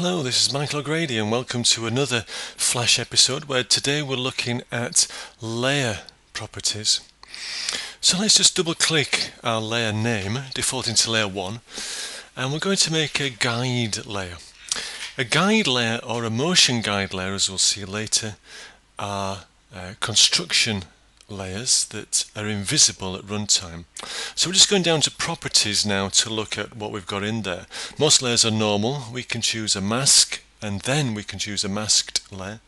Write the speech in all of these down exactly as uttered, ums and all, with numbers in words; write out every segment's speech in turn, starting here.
Hello, this is Michael O'Grady and welcome to another Flash episode where today we're looking at layer properties. So let's just double click our layer name, defaulting to layer one, and we're going to make a guide layer. A guide layer, or a motion guide layer, as we'll see later, are uh, construction layers that are invisible at runtime. So we're just going down to properties now to look at what we've got in there. Most layers are normal. We can choose a mask, and then we can choose a masked layer.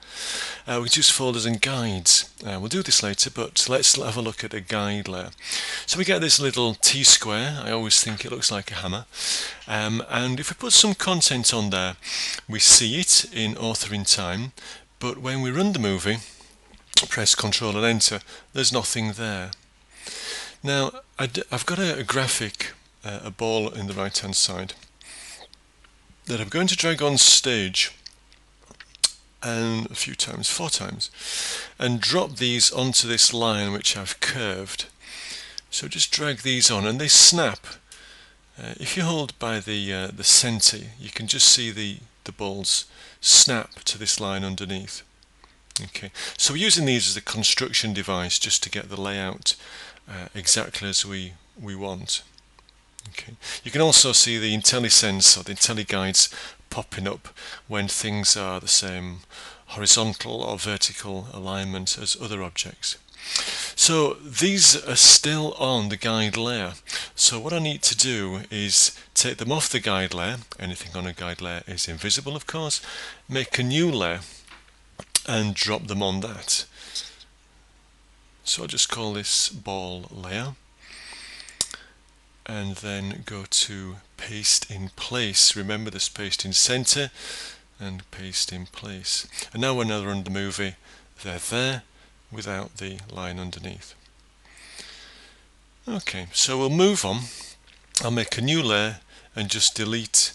Uh, we can choose folders and guides. Uh, we'll do this later, but let's have a look at a guide layer. So we get this little T-square. I always think it looks like a hammer. Um, and if we put some content on there, we see it in authoring time, but when we run the movie, press Control and Enter, there's nothing there. Now I've got a, a graphic, uh, a ball in the right hand side, that I'm going to drag on stage and a few times, four times, and drop these onto this line which I've curved. So just drag these on and they snap. Uh, if you hold by the, uh, the center, you can just see the, the balls snap to this line underneath. Okay, so we're using these as a construction device just to get the layout uh, exactly as we, we want. Okay, you can also see the IntelliSense or the IntelliGuides popping up when things are the same horizontal or vertical alignment as other objects. So these are still on the guide layer. So what I need to do is take them off the guide layer. Anything on a guide layer is invisible, of course. Make a new layer and drop them on that. So I'll just call this ball layer and then go to paste in place. Remember this paste in center and paste in place. And now when they're under the movie, they're there without the line underneath. Okay, so we'll move on. I'll make a new layer and just delete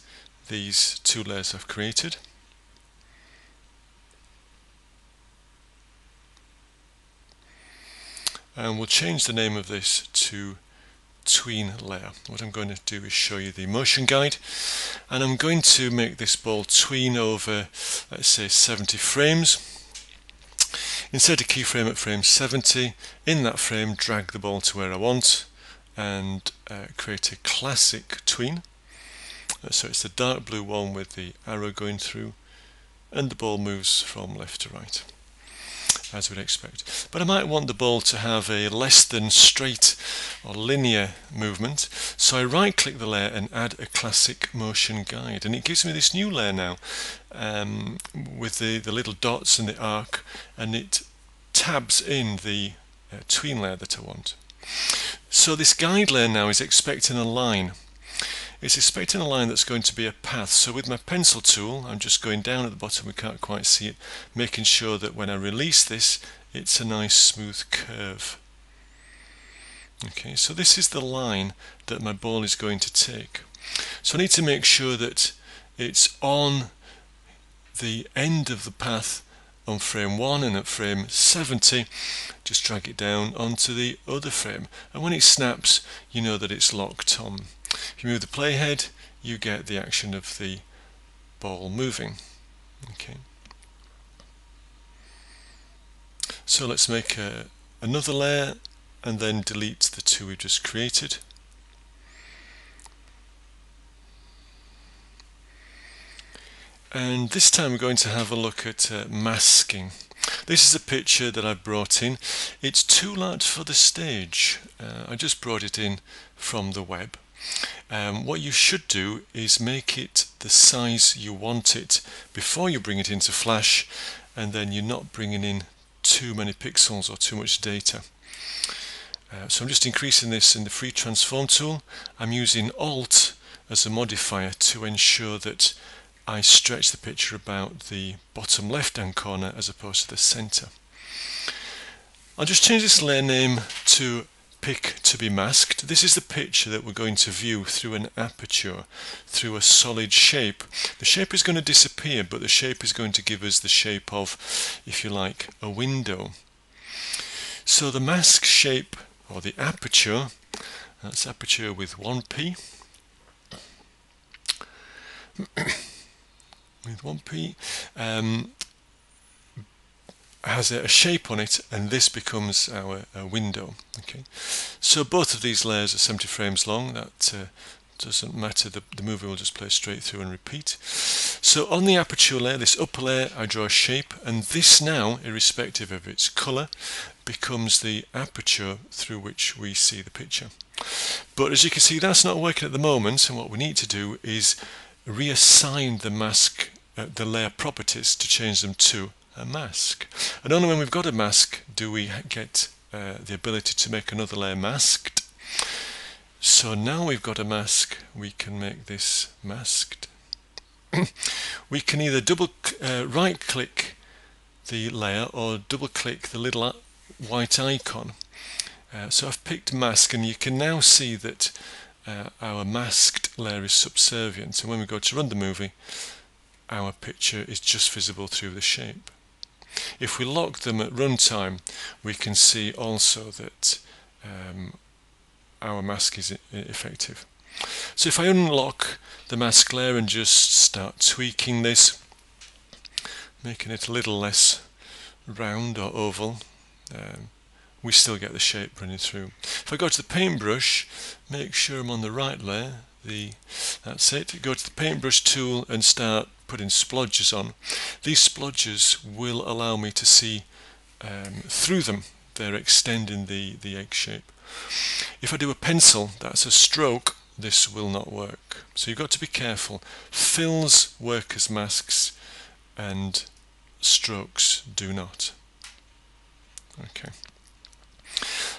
these two layers I've created. And we'll change the name of this to tween layer. What I'm going to do is show you the motion guide, and I'm going to make this ball tween over, let's say, seventy frames. Insert a keyframe at frame seventy. In that frame, drag the ball to where I want and uh, create a classic tween. So it's the dark blue one with the arrow going through, and the ball moves from left to right, as we'd expect. But I might want the ball to have a less than straight or linear movement, so I right click the layer and add a classic motion guide, and it gives me this new layer now um, with the, the little dots and the arc, and it tabs in the uh, tween layer that I want. So this guide layer now is expecting a line. It's expecting a line that's going to be a path. So with my pencil tool, I'm just going down at the bottom, we can't quite see it, making sure that when I release this, it's a nice smooth curve. Okay, so this is the line that my ball is going to take. So I need to make sure that it's on the end of the path on frame one, and at frame seventy, just drag it down onto the other frame. And when it snaps, you know that it's locked on. If you move the playhead, you get the action of the ball moving. Okay. So let's make a, another layer and then delete the two we just created. And this time we're going to have a look at uh, masking. This is a picture that I brought in. It's too large for the stage. Uh, I just brought it in from the web. Um, what you should do is make it the size you want it before you bring it into Flash, and then you're not bringing in too many pixels or too much data. Uh, so I'm just increasing this in the free transform tool. I'm using Alt as a modifier to ensure that I stretch the picture about the bottom left hand corner as opposed to the center. I'll just change this layer name to Pick to be masked. This is the picture that we're going to view through an aperture, through a solid shape. The shape is going to disappear, but the shape is going to give us the shape of, if you like, a window. So the mask shape, or the aperture, that's aperture with one P. with one p, um, has a shape on it, and this becomes our, our window. Okay, so both of these layers are seventy frames long. That uh, doesn't matter. The, the movie will just play straight through and repeat. So on the aperture layer, this upper layer, I draw a shape, and this now, irrespective of its color, becomes the aperture through which we see the picture. But as you can see, that's not working at the moment, and what we need to do is reassign the mask, uh, the layer properties, to change them to a mask. And only when we've got a mask do we get uh, the ability to make another layer masked. So now we've got a mask, we can make this masked. We can either double uh, right click the layer or double click the little white icon. Uh, so I've picked mask, and you can now see that uh, our masked layer is subservient, and when we go to run the movie, our picture is just visible through the shape. If we lock them at runtime, we can see also that um, our mask is effective. So if I unlock the mask layer and just start tweaking this, making it a little less round or oval, um, we still get the shape running through. If I go to the paintbrush, make sure I'm on the right layer, the, that's it, go to the paintbrush tool and start putting splodges on. These splodges will allow me to see um, through them. They're extending the, the egg shape. If I do a pencil, that's a stroke, this will not work. So you've got to be careful. Fills work as masks and strokes do not. Okay.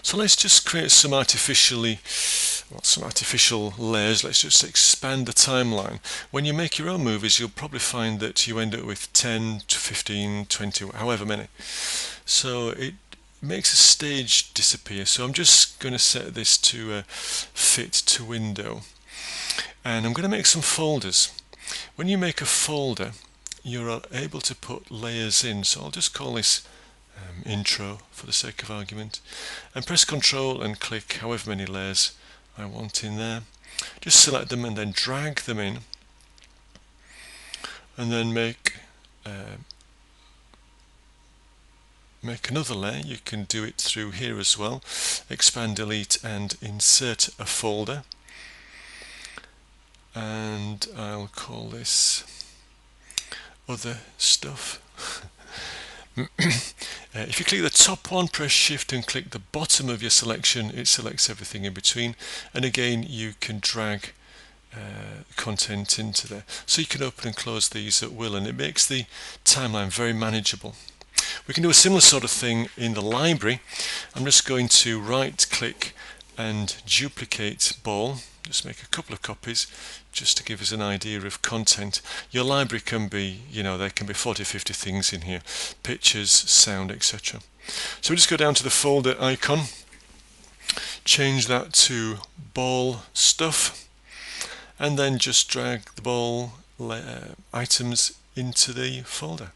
So let's just create some artificially well, some artificial layers. Let's just expand the timeline. When you make your own movies, you'll probably find that you end up with ten, fifteen, twenty, however many. So it makes a stage disappear. So I'm just going to set this to uh, fit to window, and I'm going to make some folders. When you make a folder, you're able to put layers in. So I'll just call this um, intro for the sake of argument, and press Control and click however many layers I want in there. Just select them and then drag them in, and then make uh, make another layer. You can do it through here as well. Expand, delete and insert a folder, and I'll call this other stuff. uh, if you click the top one, press shift and click the bottom of your selection, it selects everything in between, and again you can drag Uh, content into there. So you can open and close these at will, and it makes the timeline very manageable. We can do a similar sort of thing in the library. I'm just going to right click and duplicate ball. Just make a couple of copies just to give us an idea of content. Your library can be, you know, there can be forty, fifty things in here. Pictures, sound, et cetera. So we just go down to the folder icon, change that to ball stuff, and then just drag the ball layer items into the folder,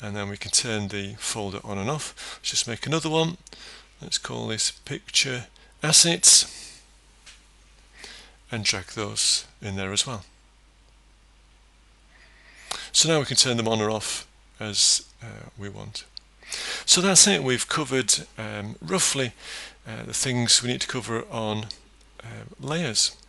and then we can turn the folder on and off. Let's just make another one. Let's call this picture assets and drag those in there as well. So now we can turn them on or off as uh, we want. So that's it. We've covered um, roughly uh, the things we need to cover on uh, layers.